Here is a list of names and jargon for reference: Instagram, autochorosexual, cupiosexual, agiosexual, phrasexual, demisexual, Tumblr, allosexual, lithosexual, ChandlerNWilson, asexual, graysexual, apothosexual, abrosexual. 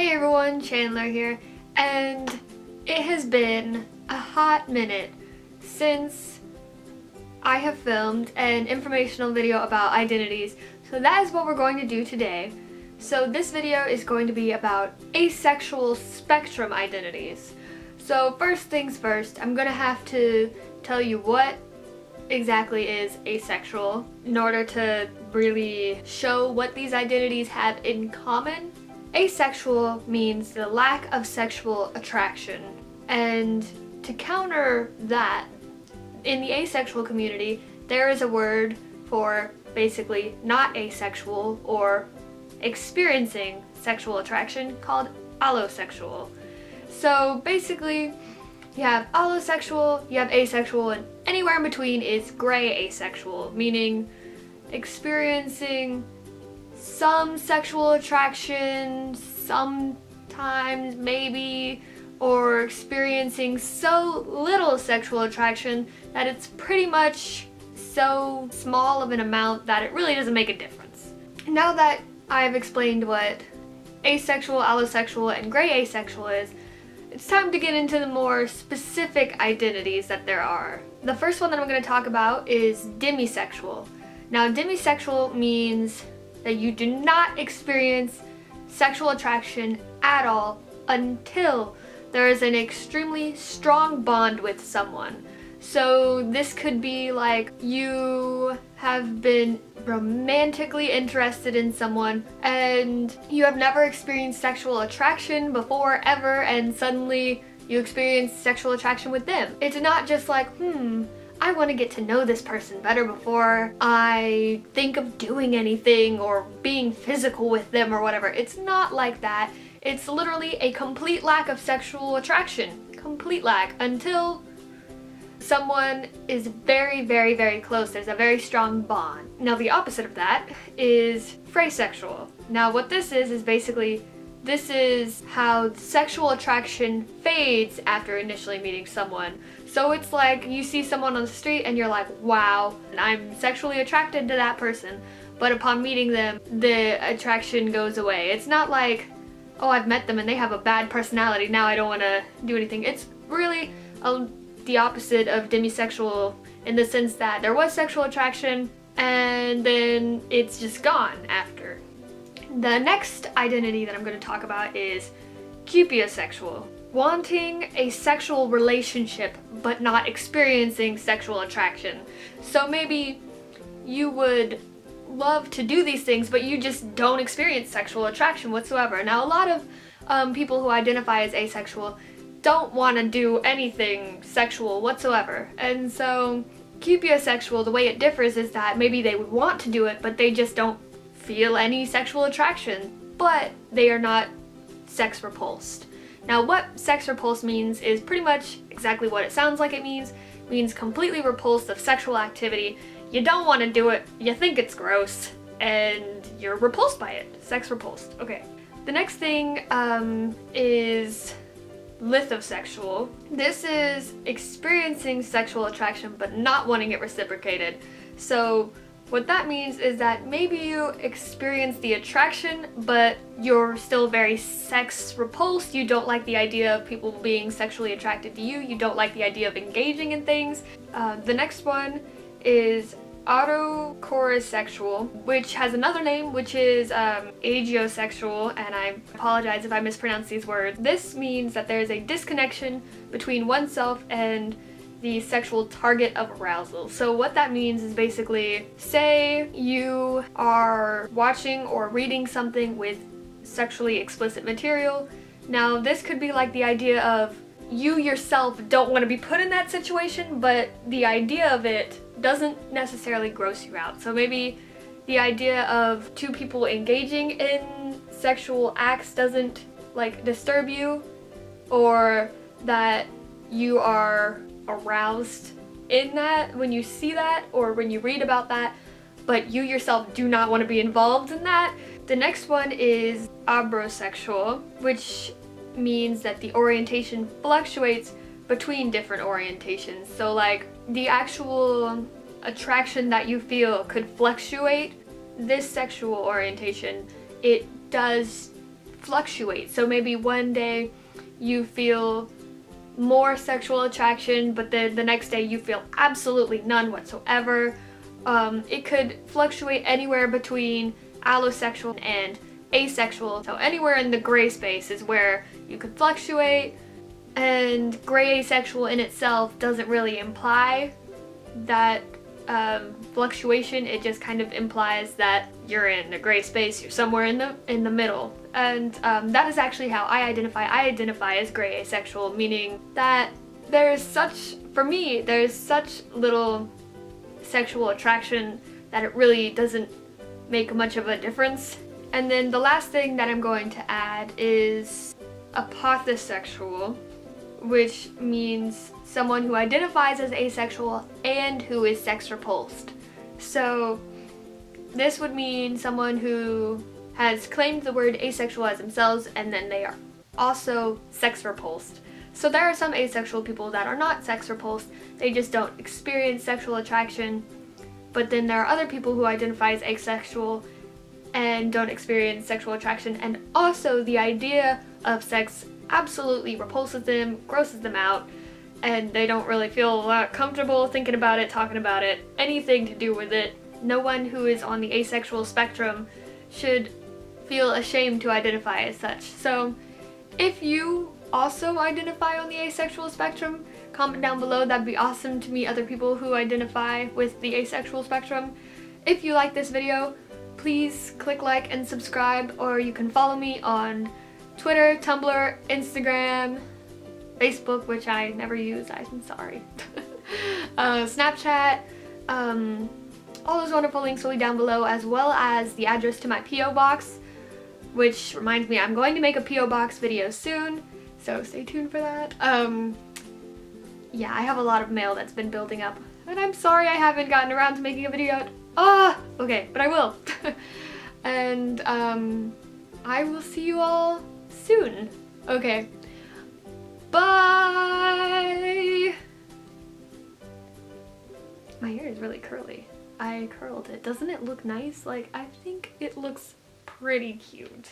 Hey everyone, Chandler here, and it has been a hot minute since I have filmed an informational video about identities, so that is what we're going to do today. So this video is going to be about asexual spectrum identities. So first things first, I'm gonna have to tell you what exactly is asexual in order to really show what these identities have in common. Asexual means the lack of sexual attraction, and to counter that, in the asexual community there is a word for basically not asexual or experiencing sexual attraction called allosexual. So basically you have allosexual, you have asexual, and anywhere in between is gray asexual, meaning experiencing some sexual attraction sometimes maybe, or experiencing so little sexual attraction that it's pretty much so small of an amount that it really doesn't make a difference. Now that I've explained what asexual, allosexual, and gray asexual is, it's time to get into the more specific identities that there are. The first one that I'm going to talk about is demisexual. Now, demisexual means that you do not experience sexual attraction at all until there is an extremely strong bond with someone. So this could be like you have been romantically interested in someone and you have never experienced sexual attraction before ever, and suddenly you experience sexual attraction with them. It's not just like, I want to get to know this person better before I think of doing anything or being physical with them or whatever. It's not like that. It's literally a complete lack of sexual attraction. Complete lack. Until someone is very, very, very close. There's a very strong bond. Now the opposite of that is phrasexual. Now what this is basically, this is how sexual attraction fades after initially meeting someone. So it's like you see someone on the street and you're like, wow, I'm sexually attracted to that person. But upon meeting them, the attraction goes away. It's not like, oh, I've met them and they have a bad personality, now I don't want to do anything. It's really the opposite of demisexual in the sense that there was sexual attraction and then it's just gone after. The next identity that I'm going to talk about is cupiosexual. Wanting a sexual relationship but not experiencing sexual attraction. So maybe you would love to do these things but you just don't experience sexual attraction whatsoever. Now a lot of people who identify as asexual don't want to do anything sexual whatsoever, and so cupiosexual, the way it differs is that maybe they would want to do it but they just don't feel any sexual attraction, but they are not sex repulsed. Now what sex repulsed means is pretty much exactly what it sounds like it means. It means completely repulsed of sexual activity. You don't want to do it, you think it's gross, and you're repulsed by it. Sex repulsed. Okay. The next thing is lithosexual. This is experiencing sexual attraction but not wanting it reciprocated. So what that means is that maybe you experience the attraction but you're still very sex repulsed. You don't like the idea of people being sexually attracted to you. You don't like the idea of engaging in things. The next one is autochorosexual, which has another name, which is agiosexual, and I apologize if I mispronounce these words. This means that there is a disconnection between oneself and the sexual target of arousal. So what that means is basically, say you are watching or reading something with sexually explicit material. Now this could be like the idea of you yourself don't want to be put in that situation, but the idea of it doesn't necessarily gross you out. So maybe the idea of two people engaging in sexual acts doesn't like disturb you, or that you are aroused in that when you see that or when you read about that, but you yourself do not want to be involved in that. The next one is abrosexual, which means that the orientation fluctuates between different orientations. So like the actual attraction that you feel could fluctuate. This sexual orientation, it does fluctuate. So maybe one day you feel more sexual attraction, but then the next day you feel absolutely none whatsoever. It could fluctuate anywhere between allosexual and asexual. So anywhere in the gray space is where you could fluctuate, and gray asexual in itself doesn't really imply that fluctuation. It just kind of implies that you're in the gray space, you're somewhere in the middle. And that is actually how I identify. I identify as gray asexual, meaning that for me, there's such little sexual attraction that it really doesn't make much of a difference. And then the last thing that I'm going to add is apothosexual, which means someone who identifies as asexual and who is sex repulsed. So this would mean someone who has claimed the word asexual as themselves, and then they are also sex repulsed. So there are some asexual people that are not sex repulsed, they just don't experience sexual attraction, but then there are other people who identify as asexual and don't experience sexual attraction, and also the idea of sex absolutely repulses them, grosses them out, and they don't really feel comfortable thinking about it, talking about it, anything to do with it. No one who is on the asexual spectrum should feel ashamed to identify as such. So if you also identify on the asexual spectrum, comment down below. That'd be awesome to meet other people who identify with the asexual spectrum. If you like this video, please click like and subscribe, or you can follow me on Twitter, Tumblr, Instagram, Facebook, which I never use, I'm sorry, Snapchat, all those wonderful links will be down below, as well as the address to my P.O. box, which reminds me, I'm going to make a P.O. box video soon, so stay tuned for that. Yeah, I have a lot of mail that's been building up, and I'm sorry I haven't gotten around to making a video. Okay, but I will. And I will see you all soon. Okay, bye! My hair is really curly. I curled it. Doesn't it look nice? Like, I think it looks pretty cute.